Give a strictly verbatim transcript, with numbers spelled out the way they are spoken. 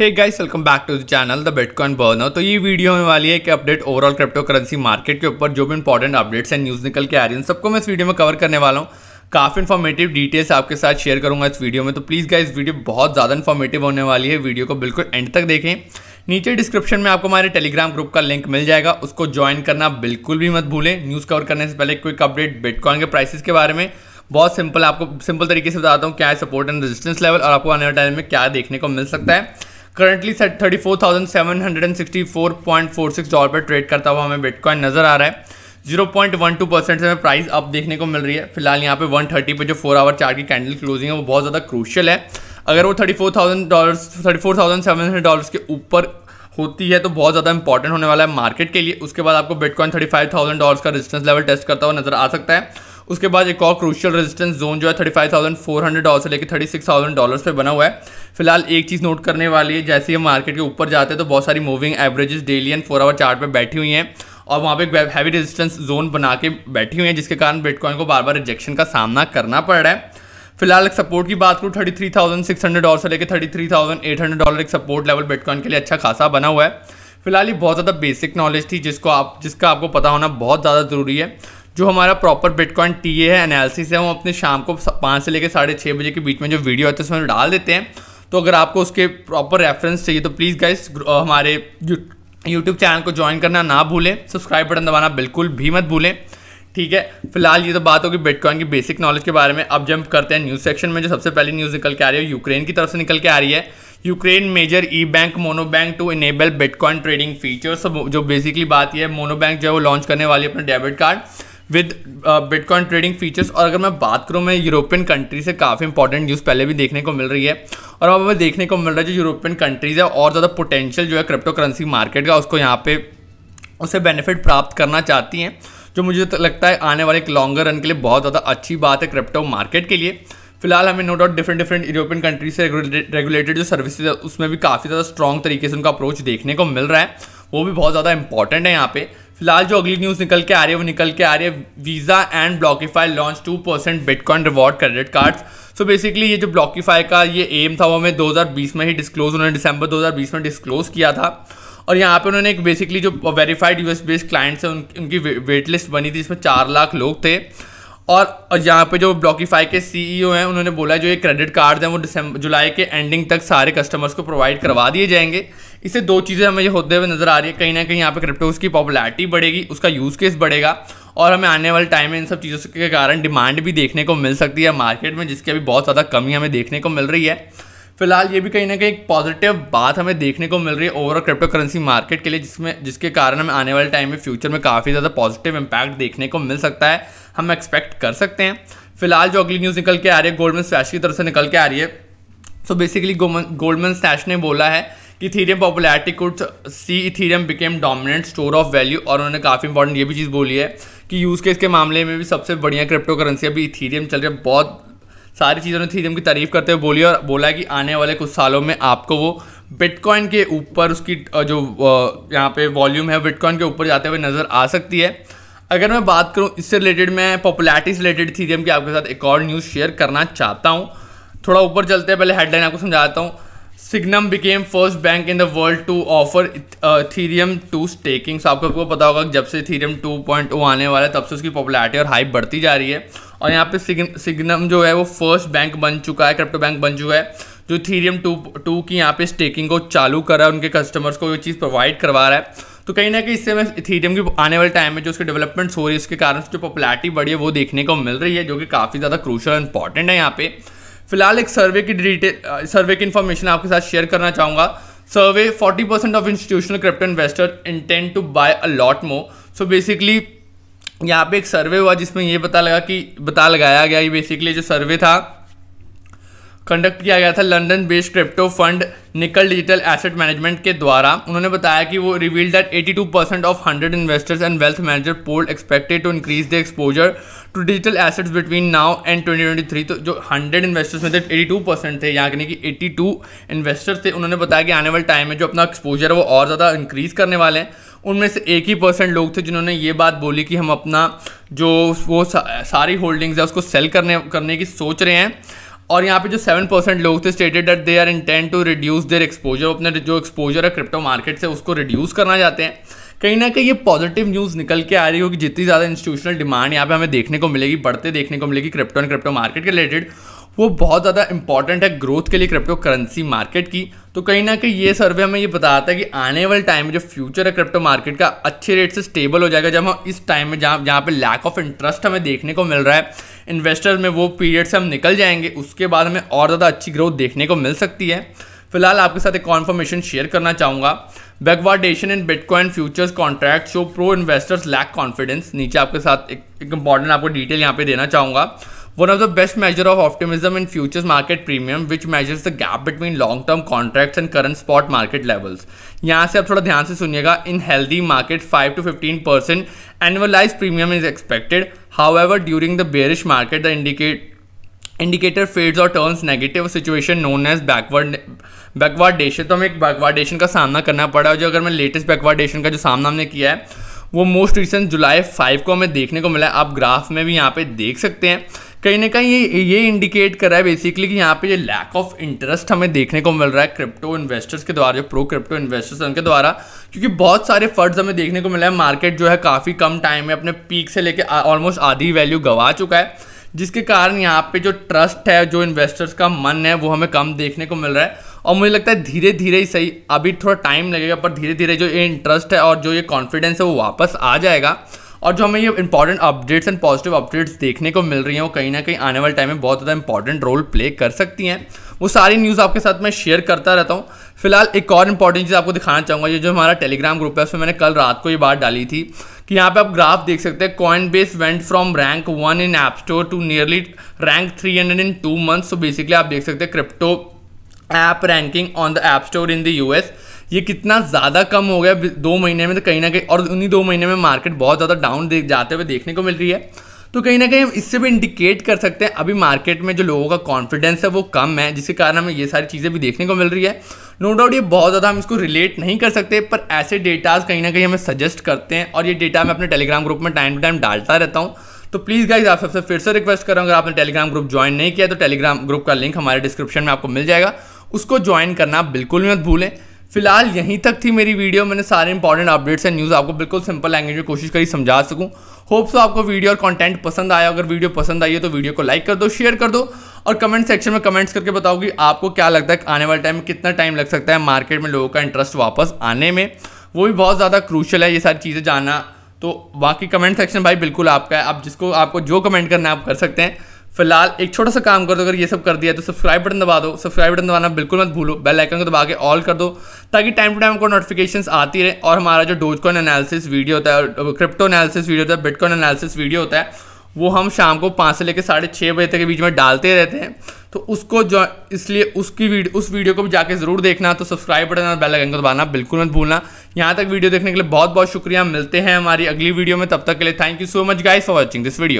Hey guys, welcome back to the channel the bitcoin burner. तो ये video होने वाली है कि update overall crypto currency market के ऊपर जो भी इंपॉर्टेंट अपडेट्स एंड न्यूज़ निकल के आ रही है सबको मैं इस वीडियो में कवर करने वाला हूँ। काफ़ी इन्फॉर्मेटिव डिटेल्स आपके साथ शेयर करूँगा इस वीडियो में, तो प्लीज़ गाइस वीडियो बहुत ज़्यादा इन्फॉर्मेटिव होने वाली है। वीडियो को बिल्कुल एंड तक देखें। नीचे डिस्क्रिप्शन में आपको हमारे टेलीग्राम ग्रुप का लिंक मिल जाएगा, उसको ज्वाइन करना बिल्कुल भी मत भूलें। न्यूज़ कवर करने से पहले क्विक अपडेट बिटकॉइन के प्राइसेस के बारे में बहुत सिंपल आपको सिंपल तरीके से बताता हूँ क्या है सपोर्ट एंड रेजिस्टेंस लेवल और आपको आने वाले टाइम में क्या देखने को मिल सकता है। Currently set thirty four thousand seven hundred and sixty four point four six dollar पर ट्रेड करता हुआ हमें बिटकॉइन नजर आ रहा है। Zero point one two percent से हमें प्राइस अप देखने को मिल रही है। फिलहाल यहाँ पे वन थर्टी पर जो फोर आवर चार्ट की कैंडल क्लोजिंग है वो बहुत ज़्यादा क्रूशियल है। अगर वो thirty four thousand dollars thirty four thousand seven hundred dollars के ऊपर होती है तो बहुत ज़्यादा इंपॉर्टेंट होने वाला है मार्केट के लिए। उसके बाद आपको bitcoin thirty five thousand dollars का रेजिस्टेंस लेवल टेस्ट करता हुआ नजर आ सकता है। उसके बाद एक और क्रूशियल रेजिस्टेंस जोन जो है thirty five thousand four hundred dollar से लेकर थर्टी सिक्स थाउजेंड डॉलर्स पे बना हुआ है। फिलहाल एक चीज़ नोट करने वाली है, जैसे ही हम मार्केट के ऊपर जाते हैं तो बहुत सारी moving averages daily and four hour chart पे बैठी हुई हैं और वहाँ पे एक हैवी रेजिस्टेंस जोन बना के बैठी हुई है, जिसके कारण बिटकॉइन को बार बार रिजेक्शन का सामना करना पड़ रहा है। फिलहाल एक सपोर्ट की बात करूँ, thirty three thousand six hundred dollar से लेकर thirty three thousand eight hundred dollar एक सपोर्ट लेवल बिटकॉइन के लिए अच्छा खासा बना हुआ है। फिलहाल ये बहुत ज़्यादा बेसिक नॉलेज थी जिसको आप जिसका आपको पता होना बहुत ज़्यादा ज़रूरी है। जो हमारा प्रॉपर बिटकॉइन टीए है एनालिसिस है वो अपने शाम को पाँच से लेकर साढ़े छः बजे के बीच में जो वीडियो होता है उसमें डाल देते हैं, तो अगर आपको उसके प्रॉपर रेफरेंस चाहिए तो प्लीज़ गाइस हमारे यूट्यूब चैनल को ज्वाइन करना ना भूलें, सब्सक्राइब बटन दबाना बिल्कुल भी मत भूलें, ठीक है। फिलहाल ये तो बात होगी बिटकॉइन की बेसिक नॉलेज के बारे में। अब जंप करते हैं न्यूज़ सेक्शन में। जो सबसे पहली न्यूज़ निकल के आ रही है यूक्रेन की तरफ से निकल के आ रही है। Ukraine major E bank Monobank to enable bitcoin trading features. जो बेसिकली बात यह है, मोनोबैंक जो है वो लॉन्च करने वाली है अपना debit card with bitcoin trading features. और अगर मैं बात करूँ मैं यूरोपियन कंट्री से काफ़ी इंपॉर्टेंट न्यूज़ पहले भी देखने को मिल रही है और अब हमें देखने को मिल रहा है जो यूरोपियन कंट्रीज़ है और ज़्यादा पोटेंशियल जो है क्रिप्टो करेंसी मार्केट का उसको यहाँ पे उसे बेनिफिट प्राप्त करना चाहती हैं, जो मुझे तो लगता है आने वाले एक लॉन्गर रन के लिए बहुत ज़्यादा अच्छी बात है क्रिप्टो मार्केट के लिए। फिलहाल हमें no doubt different different European country से रेगुलेटेड जो सर्विसेज है उसमें भी काफ़ी ज़्यादा स्ट्रॉन्ग तरीके से उनका अप्रोच देखने को मिल रहा है, वो भी बहुत ज़्यादा इंपॉर्टेंट है यहाँ पे। फिलहाल जो अगली न्यूज़ निकल के आ रही है वो निकल के आ रही है Visa and ब्लॉकीफाई launch two percent bitcoin reward credit cards. So basically ये जो ब्लॉकीफाई का ये एम था वो हमें दो हज़ार बीस में ही डिस्क्लोज उन्होंने दिसंबर दो हज़ार बीस में डिस्क्लोज़ किया था और यहाँ पे उन्होंने एक बेसिकली जो वेरीफाइड यूएस बेस्ड क्लाइंट्स हैं उन, उनकी वे, वेट लिस्ट बनी थी जिसमें चार लाख लोग थे और यहाँ पे जो ब्लॉकीफाई के सीईओ हैं उन्होंने बोला जो ये क्रेडिट कार्ड्स हैं वो दिसंबर जुलाई के एंडिंग तक सारे कस्टमर्स को प्रोवाइड करवा दिए जाएंगे। इससे दो चीज़ें हमें ये होते हुए नज़र आ रही है, कहीं ना कहीं यहाँ पे क्रिप्टोस की पॉपुलैरिटी बढ़ेगी, उसका यूज़ केस बढ़ेगा और हमें आने वाले टाइम में इन सब चीज़ों के कारण डिमांड भी देखने को मिल सकती है मार्केट में, जिसकी अभी बहुत ज़्यादा कमी हमें देखने को मिल रही है। फिलहाल ये भी कहीं ना कहीं एक पॉजिटिव बात हमें देखने को मिल रही है ओवरऑल क्रिप्टो करेंसी मार्केट के लिए, जिसमें जिसके कारण हमें आने वाले टाइम में फ्यूचर में काफ़ी ज़्यादा पॉजिटिव इम्पैक्ट देखने को मिल सकता है, हम एक्सपेक्ट कर सकते हैं। फिलहाल जो अगली न्यूज़ निकल के आ रही है गोल्डमैन सैक्स की तरफ से निकल के आ रही है। सो बेसिकली गोल्डमैन सैक्स ने बोला है Ethereum popularity could see Ethereum became dominant store of value और उन्होंने काफ़ी इंपॉर्टेंट ये भी चीज़ बोली है कि यूज़ केस के मामले में भी सबसे बढ़िया क्रिप्टो करेंसी अभी इथीरियम चल रही है। बहुत सारी चीज़ों ने इथीरियम की तारीफ करते हुए बोली और बोला कि आने वाले कुछ सालों में आपको वो बिटकॉइन के ऊपर उसकी जो यहाँ पे वॉल्यूम है बिटकॉइन के ऊपर जाते हुए नज़र आ सकती है। अगर मैं बात करूँ इससे रिलेटेड, मैं पॉपुलैरिटी से रिलेटेड इथीरियम की आपके साथ एक और न्यूज़ शेयर करना चाहता हूँ। थोड़ा ऊपर चलते हैं, पहले हेडलाइन आपको समझाता हूँ। Sygnum became first bank in the world to offer Ethereum to staking. So आपको पता होगा जब से इथीरियम टू पॉइंट ओ आने वाला है तब से उसकी पॉपुलैरिटी और हाइप बढ़ती जा रही है और यहाँ पे सिग्नम जो है वो फर्स्ट बैंक बन चुका है, क्रिप्टो बैंक बन चुका है जो इथीरियम टू की यहाँ पे स्टेकिंग को चालू कर रहा है, उनके कस्टमर्स को ये चीज़ प्रोवाइड करवा रहा है। तो कहीं ना कहीं इससे मैं इथीरियम की आने वाले टाइम में जो उसके डेवलपमेंट्स हो रही है उसके कारण जो पॉपुलैरिटी बढ़ी है वो देखने को मिल रही है, जो कि काफ़ी ज़्यादा क्रूशियल और इंपॉर्टेंट है यहाँ पे। फिलहाल एक सर्वे की डिटेल सर्वे की इन्फॉर्मेशन आपके साथ शेयर करना चाहूँगा। Survey forty percent of institutional crypto investor intend to buy a lot more. So basically यहाँ पे एक सर्वे हुआ जिसमें ये पता लगा कि पता लगाया गया ये बेसिकली जो सर्वे था कंडक्ट किया गया था London based crypto fund Nickel digital asset management के द्वारा। उन्होंने बताया कि वो revealed that eighty two percent of hundred investors and wealth manager polled expected to increase the exposure to digital assets between now and twenty twenty three. तो जो hundred investors में थे एटी टू परसेंट थे, यानी कि eighty two investors थे, उन्होंने बताया कि आने वाले टाइम में जो अपना एक्सपोजर है वो और ज़्यादा इंक्रीज़ करने वाले हैं। उनमें से एक ही परसेंट लोग थे जिन्होंने ये बात बोली कि हम अपना जो वो सारी होल्डिंग्स है उसको सेल करने करने की सोच रहे हैं और यहाँ पे जो सेवन परसेंट लोग थे stated that they are intent to reduce their exposure, अपने जो एक्सपोजर है क्रिप्टो मार्केट से उसको रिड्यूस करना चाहते हैं। कहीं ना कहीं ये पॉजिटिव न्यूज़ निकल के आ रही होगी, जितनी ज़्यादा इंस्टीट्यूशनल डिमांड यहाँ पे हमें देखने को मिलेगी, बढ़ते देखने को मिलेगी क्रिप्टो एंड क्रिप्टो मार्केट के रिलेटेड, वो बहुत ज़्यादा इंपॉर्टेंट है ग्रोथ के लिए क्रिप्टो करेंसी मार्केट की। तो कहीं ना कहीं ये सर्वे हमें ये बताता है कि आने वाले टाइम में जो फ्यूचर है क्रिप्टो मार्केट का अच्छे रेट से स्टेबल हो जाएगा, जब हम इस टाइम में जहाँ जहाँ पे लैक ऑफ इंटरेस्ट हमें देखने को मिल रहा है इन्वेस्टर में, वो पीरियड से हम निकल जाएंगे, उसके बाद हमें और ज़्यादा अच्छी ग्रोथ देखने को मिल सकती है। फिलहाल आपके साथ एक कॉन्फर्मेशन शेयर करना चाहूँगा, backwardation in bitcoin futures contract show pro investors lack confidence. नीचे आपके साथ एक इंपॉर्टेंट आपको डिटेल यहाँ पे देना चाहूँगा, one of the best measure of optimism in futures market premium which measures the gap between long term contracts and current spot market levels. यहाँ से आप थोड़ा ध्यान से सुनिएगा, in healthy market five to fifteen percent annualize premium is expected, however during the bearish market the indicate indicator fades और turns negative, situation known as backward backwardation. तो हमें एक बैकवार्डेशन का सामना करना पड़ा है, जो अगर मैं लेटेस्ट बैकवार्डेशन का जो सामना हमने किया है वो मोस्ट रिसेंट जुलाई फाइव को हमें देखने को मिला है। आप ग्राफ में भी यहाँ पे देख सकते हैं, कहीं ना कहीं ये ये इंडिकेट कर रहा है बेसिकली कि यहाँ पे ये लैक ऑफ इंटरेस्ट हमें देखने को मिल रहा है क्रिप्टो इन्वेस्टर्स के द्वारा, जो प्रो क्रिप्टो इन्वेस्टर्स उनके द्वारा, क्योंकि बहुत सारे फंड्स हमें देखने को मिला है। मार्केट जो है काफ़ी कम टाइम में अपने पीक से लेके ऑलमोस्ट आधी वैल्यू गंवा चुका है, जिसके कारण यहाँ पे जो ट्रस्ट है, जो इन्वेस्टर्स का मन है, वो हमें कम देखने को मिल रहा है। और मुझे लगता है धीरे धीरे ही सही, अभी थोड़ा टाइम लगेगा, पर धीरे धीरे जो ये इंटरेस्ट है और जो ये कॉन्फिडेंस है वो वापस आ जाएगा। और जो हमें ये important updates and positive updates देखने को मिल रही हैं, वो कहीं ना कहीं आने वाले टाइम में बहुत ज़्यादा इंपॉर्टेंट रोल प्ले कर सकती हैं। वो सारी न्यूज़ आपके साथ मैं शेयर करता रहता हूँ। फिलहाल एक और इंपॉर्टेंट चीज़ आपको दिखाना चाहूँगा, ये जो हमारा टेलीग्राम ग्रुप है उसमें मैंने कल रात को ये बात डाली थी कि यहाँ पे आप ग्राफ देख सकते हैं, Coinbase went from rank one in app store to nearly rank three hundred in two months. तो बेसिकली आप देख सकते हैं crypto app ranking on the app store in the US, ये कितना ज़्यादा कम हो गया दो महीने में। तो कहीं ना कहीं, और उन्हीं दो महीने में मार्केट बहुत ज़्यादा डाउन देख जाते हुए देखने को मिल रही है। तो कहीं ना कहीं हम इससे भी इंडिकेट कर सकते हैं अभी मार्केट में जो लोगों का कॉन्फिडेंस है वो कम है, जिसके कारण हमें ये सारी चीज़ें भी देखने को मिल रही है। नो डाउट ये बहुत ज़्यादा हम इसको रिलेट नहीं कर सकते, पर ऐसे डेटाज कहीं ना कहीं हमें सजेस्ट करते हैं, और ये डेटा मैं अपने टेलीग्राम ग्रुप में टाइम टू टाइम डालता रहता हूँ। तो प्लीज़ गाइज, आप सबसे फिर से रिक्वेस्ट कर रहा हूँ, अगर आपने टेलीग्राम ग्रुप ज्वाइन नहीं किया तो टेलीग्राम ग्रुप का लिंक हमारे डिस्क्रिप्शन में आपको मिल जाएगा, उसको ज्वाइन करना बिल्कुल भी मत भूलें। फिलहाल यहीं तक थी मेरी वीडियो, मैंने सारे इंपॉर्टेंट अपडेट्स एंड न्यूज़ आपको बिल्कुल सिंपल लैंग्वेज में कोशिश करी समझा सकूं। होप्स आपको वीडियो और कंटेंट पसंद आया। अगर वीडियो पसंद आई है तो वीडियो को लाइक कर दो, शेयर कर दो, और कमेंट सेक्शन में कमेंट्स करके बताओ कि आपको क्या लगता है आने वाले टाइम में कितना टाइम लग सकता है मार्केट में लोगों का इंटरेस्ट वापस आने में, वो भी बहुत ज़्यादा क्रूशल है ये सारी चीज़ें जानना। तो बाकी कमेंट सेक्शन भाई बिल्कुल आपका है, आप जिसको आपको जो कमेंट करना है आप कर सकते हैं। फिलहाल एक छोटा सा काम कर दो, अगर ये सब कर दिया तो सब्सक्राइब बटन दबा दो, सब्सक्राइब बटन दबाना बिल्कुल मत भूलो, बेल आइकन को दबा के ऑल कर दो ताकि टाइम टू टाइम को नोटिफिकेशंस आती रहे। और हमारा जो डोजकॉइन एनालिसिस वीडियो होता है, क्रिप्टो एनालिसिस वीडियो होता है, बिटकॉइन एनालिसिस वीडियो होता है, वो हम शाम को पाँच से लेकर साढ़े छः बजे तक के बीच में डालते रहते हैं, तो उसको जो इसलिए उसकी वीडियो उस वीडियो को भी जाके ज़रूर देखना। तो सब्सक्राइब बटन और बेल आइकन को दबाना बिल्कुल मत भूलना। यहाँ तक वीडियो देखने के लिए बहुत बहुत शुक्रिया, मिलते हैं हमारी अगली वीडियो में, तब तक के लिए thank you so much guys for watching this video.